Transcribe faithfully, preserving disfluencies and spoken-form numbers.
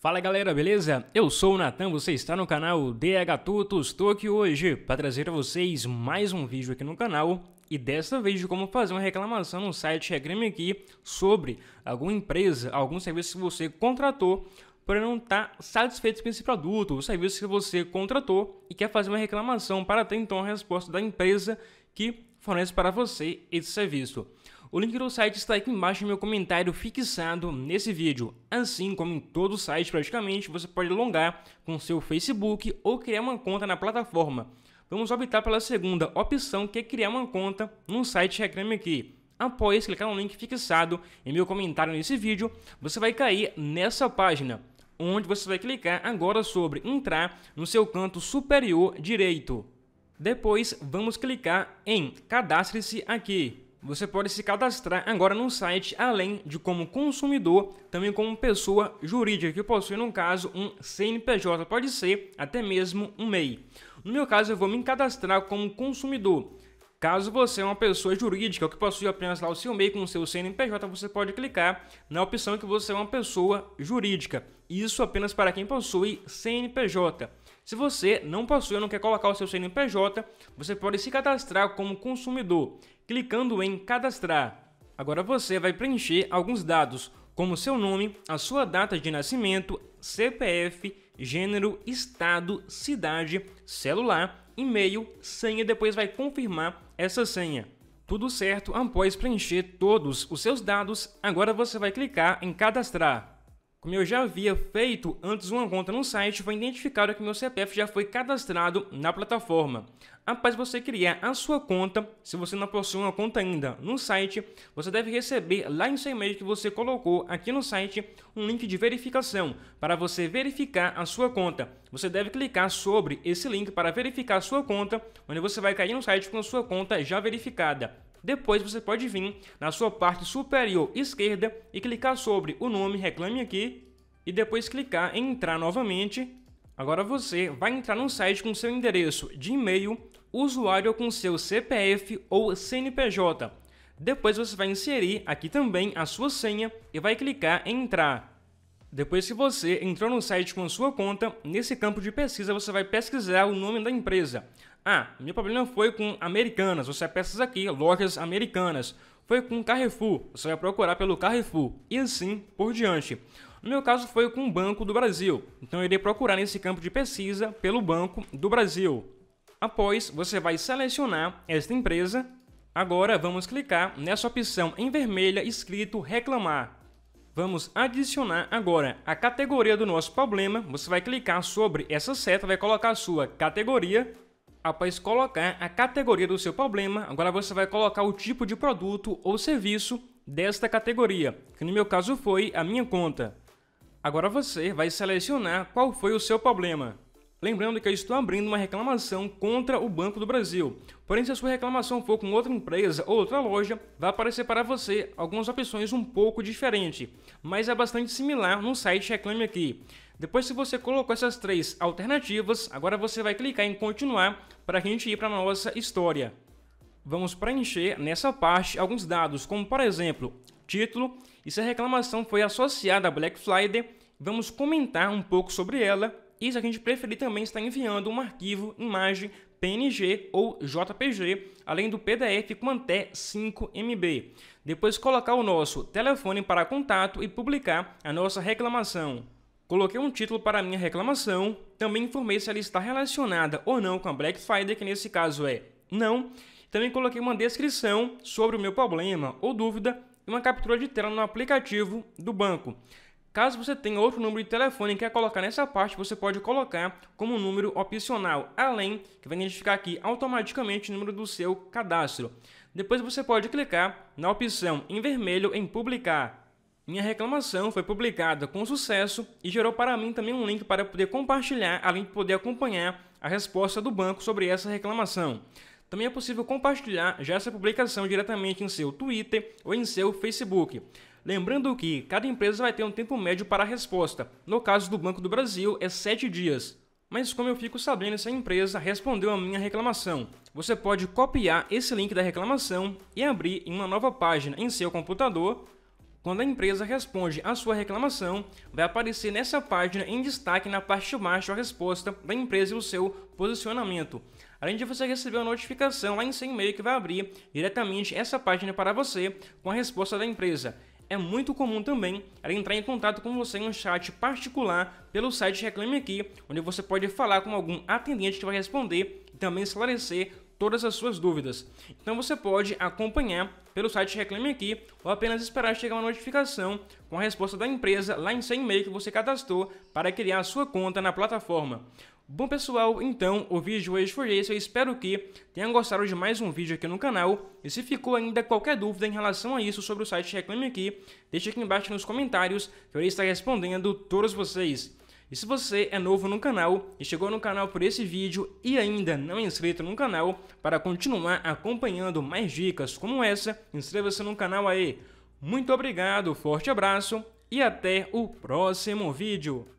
Fala galera, beleza? Eu sou o Natan, você está no canal D H Tutors. Estou aqui hoje para trazer a vocês mais um vídeo aqui no canal e desta vez de como fazer uma reclamação no site Reclame Aqui sobre alguma empresa, algum serviço que você contratou para não estar satisfeito com esse produto, o serviço que você contratou e quer fazer uma reclamação para ter então a resposta da empresa que fornece para você esse serviço. O link do site está aqui embaixo no meu comentário fixado nesse vídeo. Assim como em todo o site praticamente, você pode logar com seu Facebook ou criar uma conta na plataforma. Vamos optar pela segunda opção, que é criar uma conta no site Reclame Aqui. Após clicar no link fixado em meu comentário nesse vídeo, você vai cair nessa página, onde você vai clicar agora sobre entrar no seu canto superior direito. Depois vamos clicar em cadastre-se aqui. Você pode se cadastrar agora no site, além de como consumidor, também como pessoa jurídica, que possui, no caso, um C N P J, pode ser até mesmo um MEI. No meu caso, eu vou me cadastrar como consumidor. Caso você é uma pessoa jurídica, ou que possui apenas lá o seu MEI com o seu C N P J, você pode clicar na opção que você é uma pessoa jurídica. Isso apenas para quem possui C N P J. Se você não possui ou não quer colocar o seu C N P J, você pode se cadastrar como consumidor, clicando em cadastrar. Agora você vai preencher alguns dados, como seu nome, a sua data de nascimento, C P F, gênero, estado, cidade, celular, e-mail, senha, e depois vai confirmar essa senha. Tudo certo, após preencher todos os seus dados, agora você vai clicar em cadastrar. Como eu já havia feito antes uma conta no site, foi identificado que meu C P F já foi cadastrado na plataforma. Após você criar a sua conta, se você não possui uma conta ainda no site, você deve receber lá em seu e-mail que você colocou aqui no site um link de verificação para você verificar a sua conta. Você deve clicar sobre esse link para verificar a sua conta, onde você vai cair no site com a sua conta já verificada. Depois você pode vir na sua parte superior esquerda e clicar sobre o nome Reclame Aqui e depois clicar em entrar novamente. Agora você vai entrar no site com seu endereço de e-mail, usuário com seu C P F ou C N P J. Depois você vai inserir aqui também a sua senha e vai clicar em entrar. Depois que você entrou no site com a sua conta, nesse campo de pesquisa você vai pesquisar o nome da empresa. Ah, meu problema foi com Americanas, você pesquisa aqui, lojas Americanas. Foi com Carrefour, você vai procurar pelo Carrefour e assim por diante. No meu caso foi com o Banco do Brasil, então eu irei procurar nesse campo de pesquisa pelo Banco do Brasil. Após, você vai selecionar esta empresa. Agora vamos clicar nessa opção em vermelha escrito reclamar. Vamos adicionar agora a categoria do nosso problema. Você vai clicar sobre essa seta, vai colocar a sua categoria. Após colocar a categoria do seu problema, agora você vai colocar o tipo de produto ou serviço desta categoria, que no meu caso foi a minha conta. Agora você vai selecionar qual foi o seu problema. Lembrando que eu estou abrindo uma reclamação contra o Banco do Brasil. Porém, se a sua reclamação for com outra empresa ou outra loja, vai aparecer para você algumas opções um pouco diferentes, mas é bastante similar no site Reclame Aqui. Depois que você colocou essas três alternativas, agora você vai clicar em continuar para a gente ir para a nossa história. Vamos preencher nessa parte alguns dados, como por exemplo, título, e se a reclamação foi associada a Black Friday, vamos comentar um pouco sobre ela. E se a gente preferir também está enviando um arquivo, imagem, P N G ou J P G, além do P D F com até cinco megabytes. Depois colocar o nosso telefone para contato e publicar a nossa reclamação. Coloquei um título para a minha reclamação, também informei se ela está relacionada ou não com a Black Friday, que nesse caso é não. Também coloquei uma descrição sobre o meu problema ou dúvida e uma captura de tela no aplicativo do banco. Caso você tenha outro número de telefone e quer colocar nessa parte, você pode colocar como um número opcional, além que vai identificar aqui automaticamente o número do seu cadastro. Depois você pode clicar na opção em vermelho em publicar. Minha reclamação foi publicada com sucesso e gerou para mim também um link para poder compartilhar, além de poder acompanhar a resposta do banco sobre essa reclamação. Também é possível compartilhar já essa publicação diretamente em seu Twitter ou em seu Facebook. Lembrando que cada empresa vai ter um tempo médio para a resposta. No caso do Banco do Brasil é sete dias. Mas como eu fico sabendo se a empresa respondeu a minha reclamação? Você pode copiar esse link da reclamação e abrir em uma nova página em seu computador. Quando a empresa responde à sua reclamação, vai aparecer nessa página em destaque na parte de baixo a resposta da empresa e o seu posicionamento. Além de você receber uma notificação lá em seu e-mail que vai abrir diretamente essa página para você com a resposta da empresa. É muito comum também ela entrar em contato com você em um chat particular pelo site Reclame Aqui, onde você pode falar com algum atendente que vai responder e também esclarecer todas as suas dúvidas. Então você pode acompanhar pelo site Reclame Aqui ou apenas esperar chegar uma notificação com a resposta da empresa lá em seu e-mail que você cadastrou para criar a sua conta na plataforma. Bom pessoal, então o vídeo hoje foi esse, eu espero que tenham gostado de mais um vídeo aqui no canal e se ficou ainda qualquer dúvida em relação a isso sobre o site Reclame Aqui, deixe aqui embaixo nos comentários que eu irei estar respondendo todos vocês. E se você é novo no canal e chegou no canal por esse vídeo e ainda não é inscrito no canal, para continuar acompanhando mais dicas como essa, inscreva-se no canal aí. Muito obrigado, forte abraço e até o próximo vídeo.